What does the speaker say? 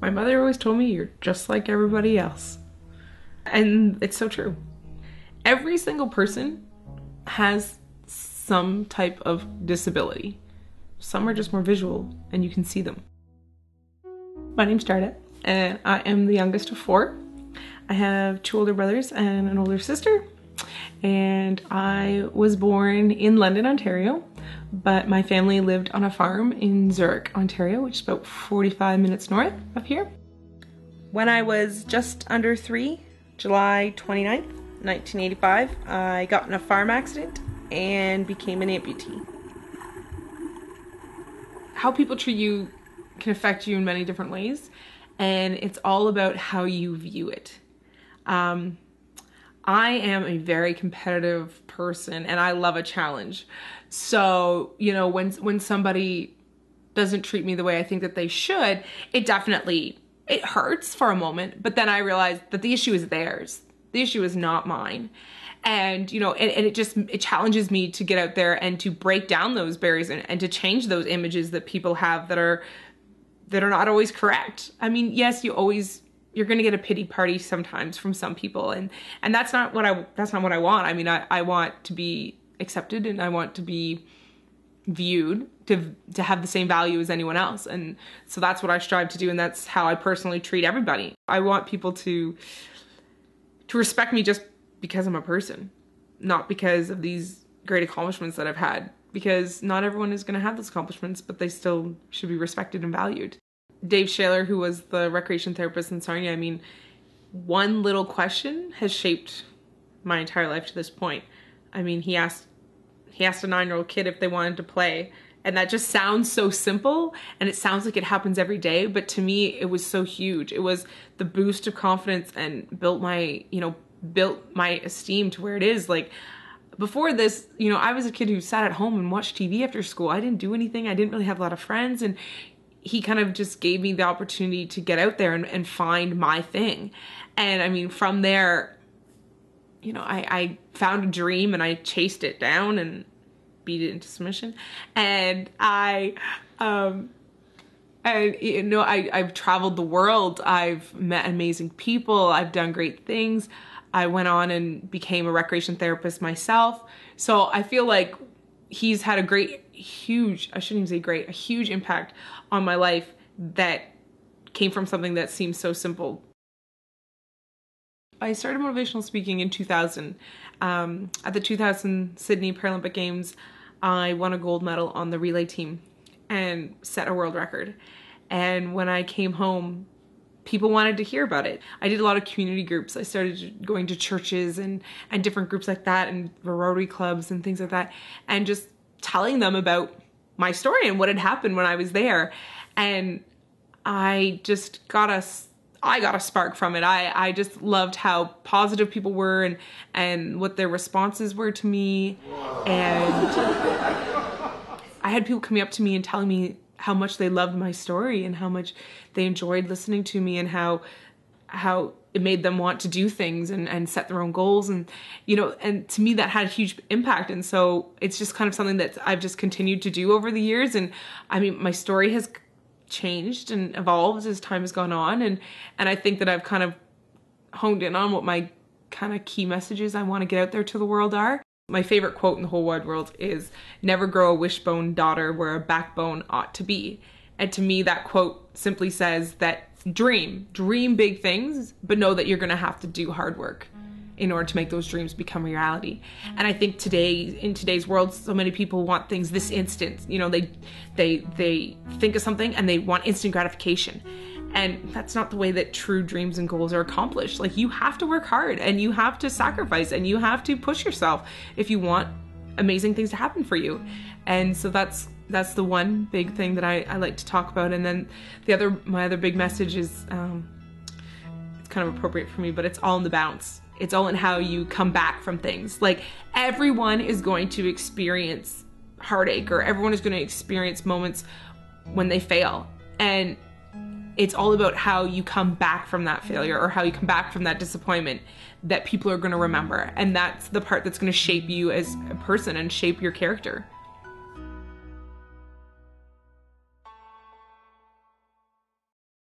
My mother always told me, you're just like everybody else. And it's so true. Every single person has some type of disability. Some are just more visual and you can see them. My name's Darda and I am the youngest of four. I have two older brothers and an older sister. And I was born in London, Ontario, but my family lived on a farm in Zurich, Ontario, which is about 45 minutes north of here. When I was just under three, July 29th, 1985, I got in a farm accident and became an amputee. How people treat you can affect you in many different ways, and it's all about how you view it. I am a very competitive person and I love a challenge. So, you know, when somebody doesn't treat me the way I think that they should, it definitely, it hurts for a moment, but then I realized that the issue is theirs. The issue is not mine. And, you know, and it challenges me to get out there and to break down those barriers and to change those images that people have that are not always correct. I mean, yes, you're going to get a pity party sometimes from some people. And that's not what I want. I mean, I want to be accepted and I want to be viewed to have the same value as anyone else. And so that's what I strive to do. And that's how I personally treat everybody. I want people to respect me just because I'm a person, not because of these great accomplishments that I've had, because not everyone is going to have those accomplishments, but they still should be respected and valued. Dave Shaler, who was the recreation therapist in Sarnia, I mean, one little question has shaped my entire life to this point. I mean, he asked a 9-year-old kid if they wanted to play, and that just sounds so simple, and it sounds like it happens every day, but to me, it was so huge. It was the boost of confidence and built my esteem to where it is. Like, before this, you know, I was a kid who sat at home and watched TV after school. I didn't do anything. I didn't really have a lot of friends, and he kind of just gave me the opportunity to get out there and find my thing. And I mean, from there, you know, I found a dream and I chased it down and beat it into submission. And I've traveled the world. I've met amazing people. I've done great things. I went on and became a recreation therapist myself. So I feel like he's had a huge impact on my life that came from something that seems so simple. I started motivational speaking in 2000. At the 2000 Sydney Paralympic Games, I won a gold medal on the relay team and set a world record. And when I came home, people wanted to hear about it. I did a lot of community groups. I started going to churches and different groups like that and Rotary clubs and things like that, and just telling them about my story and what had happened when I was there. And I got a spark from it. I just loved how positive people were and what their responses were to me. And I had people coming up to me and telling me how much they loved my story and how much they enjoyed listening to me and how it made them want to do things and set their own goals. And, you know, and to me that had a huge impact. And so it's just kind of something that I've just continued to do over the years. And I mean, my story has changed and evolved as time has gone on. And I think that I've kind of honed in on what my kind of key messages I want to get out there to the world are. My favorite quote in the whole wide world is, never grow a wishbone, daughter, where a backbone ought to be. And to me, that quote simply says that dream big things, but know that you're going to have to do hard work in order to make those dreams become reality. And I think in today's world, so many people want things this instant. You know, they think of something and they want instant gratification. And that's not the way that true dreams and goals are accomplished. Like, you have to work hard and you have to sacrifice and you have to push yourself if you want amazing things to happen for you. And so that's the one big thing that I like to talk about. And then my other big message is, it's kind of appropriate for me, but it's all in the bounce. It's all in how you come back from things. Like, everyone is going to experience heartache, or everyone is going to experience moments when they fail. And it's all about how you come back from that failure, or how you come back from that disappointment that people are going to remember. And that's the part that's going to shape you as a person and shape your character.